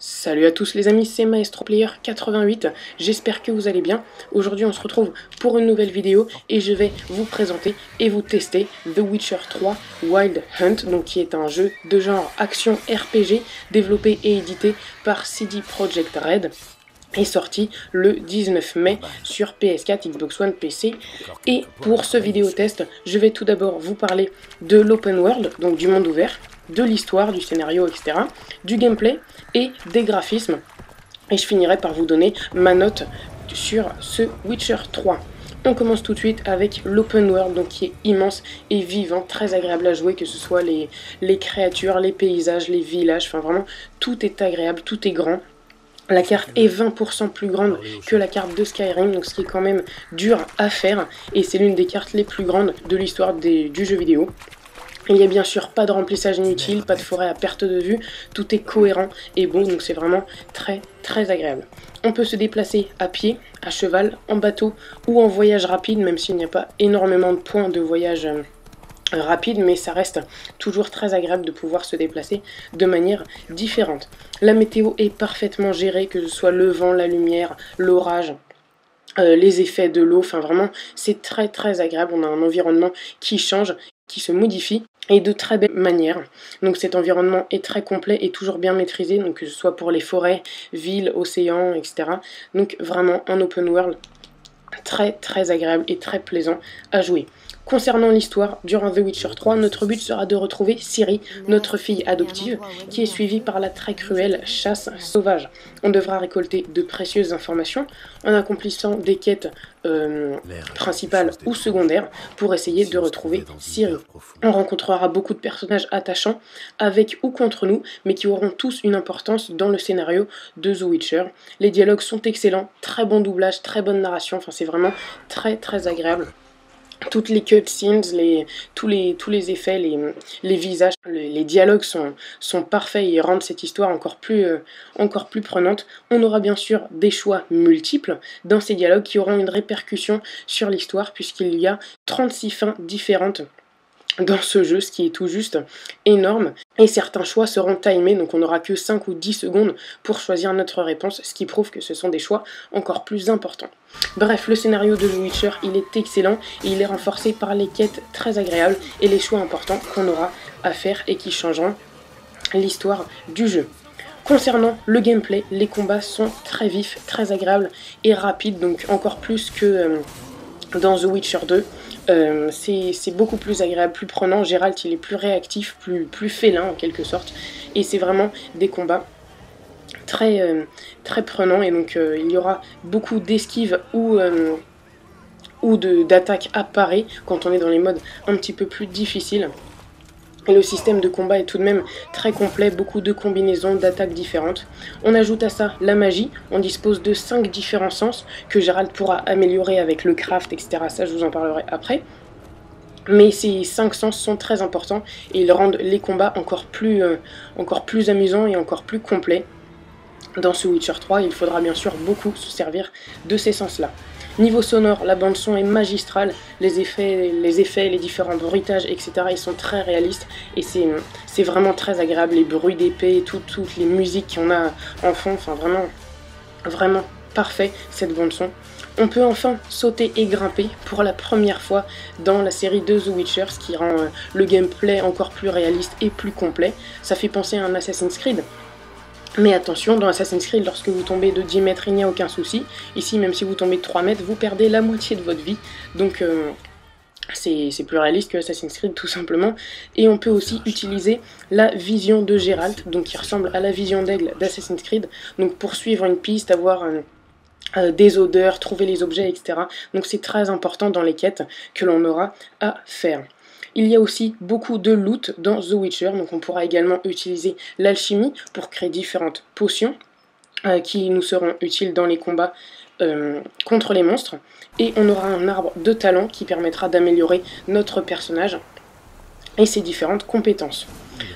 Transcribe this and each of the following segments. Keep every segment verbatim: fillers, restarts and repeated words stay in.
Salut à tous les amis, c'est MaestroPlayer quatre-vingt-huit, j'espère que vous allez bien. Aujourd'hui on se retrouve pour une nouvelle vidéo et je vais vous présenter et vous tester The Witcher trois Wild Hunt, donc qui est un jeu de genre action R P G développé et édité par C D Projekt Red. Est sorti le dix-neuf mai sur P S quatre, Xbox One, P C. Et pour ce vidéo test, je vais tout d'abord vous parler de l'open world, donc du monde ouvert, de l'histoire, du scénario, et cetera, du gameplay et des graphismes. Et je finirai par vous donner ma note sur ce Witcher trois. On commence tout de suite avec l'open world, donc qui est immense et vivant, très agréable à jouer, que ce soit les, les créatures, les paysages, les villages, enfin vraiment, tout est agréable, tout est grand. La carte est vingt pour cent plus grande que la carte de Skyrim, donc ce qui est quand même dur à faire, et c'est l'une des cartes les plus grandes de l'histoire du jeu vidéo. Il n'y a bien sûr pas de remplissage inutile, pas de forêt à perte de vue, tout est cohérent et bon, donc c'est vraiment très très agréable. On peut se déplacer à pied, à cheval, en bateau ou en voyage rapide, même s'il n'y a pas énormément de points de voyage euh, rapide, mais ça reste toujours très agréable de pouvoir se déplacer de manière différente. La météo est parfaitement gérée, que ce soit le vent, la lumière, l'orage, euh, les effets de l'eau, enfin vraiment c'est très très agréable, on a un environnement qui change, qui se modifie et de très belle manière. Donc cet environnement est très complet et toujours bien maîtrisé, donc que ce soit pour les forêts, villes, océans, et cetera. Donc vraiment un open world très très agréable et très plaisant à jouer. Concernant l'histoire, durant The Witcher trois, notre but sera de retrouver Ciri, notre fille adoptive, qui est suivie par la très cruelle chasse sauvage. On devra récolter de précieuses informations en accomplissant des quêtes euh, principales ou secondaires pour essayer de retrouver Ciri. On rencontrera beaucoup de personnages attachants, avec ou contre nous, mais qui auront tous une importance dans le scénario de The Witcher. Les dialogues sont excellents, très bon doublage, très bonne narration, enfin c'est vraiment très très agréable. Toutes les cutscenes, les, tous, les, tous les effets, les, les visages, les, les dialogues sont, sont parfaits et rendent cette histoire encore plus, euh, encore plus prenante. On aura bien sûr des choix multiples dans ces dialogues qui auront une répercussion sur l'histoire puisqu'il y a trente-six fins différentes dans ce jeu, ce qui est tout juste énorme. Et certains choix seront timés, donc on n'aura que cinq ou dix secondes pour choisir notre réponse, ce qui prouve que ce sont des choix encore plus importants. Bref, le scénario de The Witcher, il est excellent, et il est renforcé par les quêtes très agréables et les choix importants qu'on aura à faire et qui changeront l'histoire du jeu. Concernant le gameplay, les combats sont très vifs, très agréables et rapides, donc encore plus que euh, dans The Witcher deux. Euh, c'est beaucoup plus agréable, plus prenant. Geralt, il est plus réactif, plus, plus félin en quelque sorte, et c'est vraiment des combats très, euh, très prenants, et donc euh, il y aura beaucoup d'esquives ou, euh, ou d'attaques à parer quand on est dans les modes un petit peu plus difficiles. Et le système de combat est tout de même très complet, beaucoup de combinaisons, d'attaques différentes. On ajoute à ça la magie, on dispose de cinq différents sens que Geralt pourra améliorer avec le craft, et cetera. Ça, je vous en parlerai après. Mais ces cinq sens sont très importants et ils rendent les combats encore plus, euh, encore plus amusants et encore plus complets. Dans ce Witcher trois, il faudra bien sûr beaucoup se servir de ces sens-là. Niveau sonore, la bande son est magistrale, les effets, les effets, les différents bruitages, et cetera, ils sont très réalistes et c'est vraiment très agréable, les bruits d'épée, tout, toutes les musiques qu'on a en fond, enfin vraiment, vraiment parfait cette bande son. On peut enfin sauter et grimper pour la première fois dans la série de The Witcher, ce qui rend le gameplay encore plus réaliste et plus complet. Ça fait penser à un Assassin's Creed. Mais attention, dans Assassin's Creed, lorsque vous tombez de dix mètres, il n'y a aucun souci. Ici, même si vous tombez de trois mètres, vous perdez la moitié de votre vie. Donc, euh, c'est plus réaliste que Assassin's Creed, tout simplement. Et on peut aussi utiliser la vision de Geralt, donc qui ressemble à la vision d'aigle d'Assassin's Creed. Donc, pour suivre une piste, avoir un, euh, des odeurs, trouver les objets, et cetera. Donc, c'est très important dans les quêtes que l'on aura à faire. Il y a aussi beaucoup de loot dans The Witcher, donc on pourra également utiliser l'alchimie pour créer différentes potions euh, qui nous seront utiles dans les combats euh, contre les monstres. Et on aura un arbre de talent qui permettra d'améliorer notre personnage et ses différentes compétences.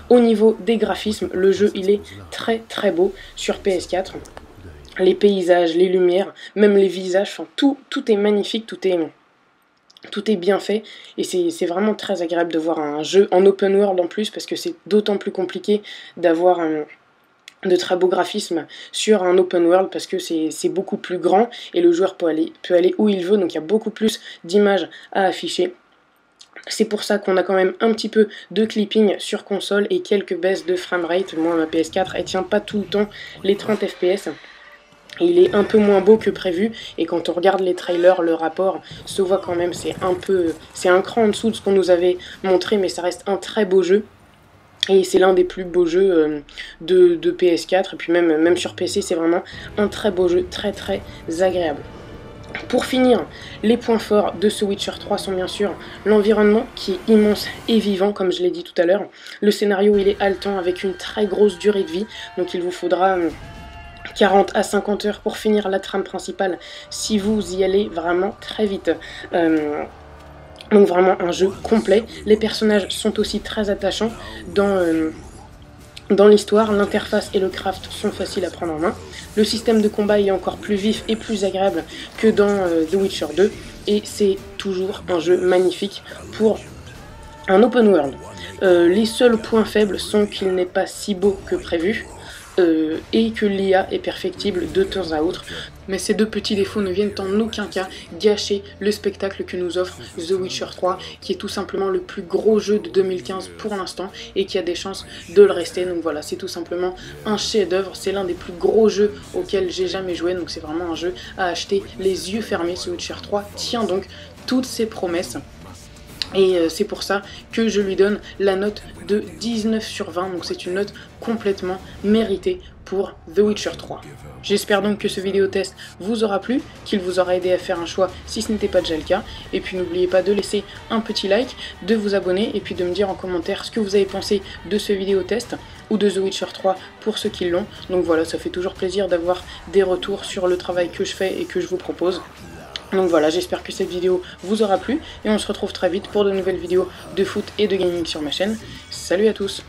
Au niveau des graphismes, le jeu il est très très beau sur P S quatre. les paysages, les lumières, même les visages, enfin, tout, tout est magnifique, tout est, tout est bien fait, et c'est vraiment très agréable de voir un jeu en open world en plus, parce que c'est d'autant plus compliqué d'avoir un... de très beaux graphismes sur un open world parce que c'est beaucoup plus grand et le joueur peut aller, peut aller où il veut, donc il y a beaucoup plus d'images à afficher. C'est pour ça qu'on a quand même un petit peu de clipping sur console et quelques baisses de framerate. Moi, ma P S quatre, elle tient pas tout le temps les trente F P S. Il est un peu moins beau que prévu, et quand on regarde les trailers, le rapport se voit quand même, c'est un peu, c'est un cran en dessous de ce qu'on nous avait montré, mais ça reste un très beau jeu. Et c'est l'un des plus beaux jeux de, de P S quatre, et puis même, même sur P C, c'est vraiment un très beau jeu, très très agréable. Pour finir, les points forts de ce Witcher trois sont bien sûr l'environnement qui est immense et vivant, comme je l'ai dit tout à l'heure. Le scénario, il est haletant avec une très grosse durée de vie, donc il vous faudra quarante à cinquante heures pour finir la trame principale, si vous y allez vraiment très vite. Euh, Donc vraiment un jeu complet. Les personnages sont aussi très attachants dans, euh, dans l'histoire. L'interface et le craft sont faciles à prendre en main. Le système de combat est encore plus vif et plus agréable que dans euh, The Witcher deux. Et c'est toujours un jeu magnifique pour un open world. Euh, les seuls points faibles sont qu'il n'est pas si beau que prévu. Euh, et que l'I A est perfectible de temps à autre. Mais ces deux petits défauts ne viennent en aucun cas gâcher le spectacle que nous offre The Witcher trois, qui est tout simplement le plus gros jeu de deux mille quinze pour l'instant et qui a des chances de le rester. Donc voilà, c'est tout simplement un chef-d'œuvre, c'est l'un des plus gros jeux auxquels j'ai jamais joué, donc c'est vraiment un jeu à acheter les yeux fermés. The Witcher trois tient donc toutes ses promesses. Et c'est pour ça que je lui donne la note de dix-neuf sur vingt, donc c'est une note complètement méritée pour The Witcher trois. J'espère donc que ce vidéo test vous aura plu, qu'il vous aura aidé à faire un choix si ce n'était pas déjà le cas. Et puis n'oubliez pas de laisser un petit like, de vous abonner et puis de me dire en commentaire ce que vous avez pensé de ce vidéo test ou de The Witcher trois pour ceux qui l'ont. Donc voilà, ça fait toujours plaisir d'avoir des retours sur le travail que je fais et que je vous propose. Donc voilà, j'espère que cette vidéo vous aura plu et on se retrouve très vite pour de nouvelles vidéos de foot et de gaming sur ma chaîne. Salut à tous!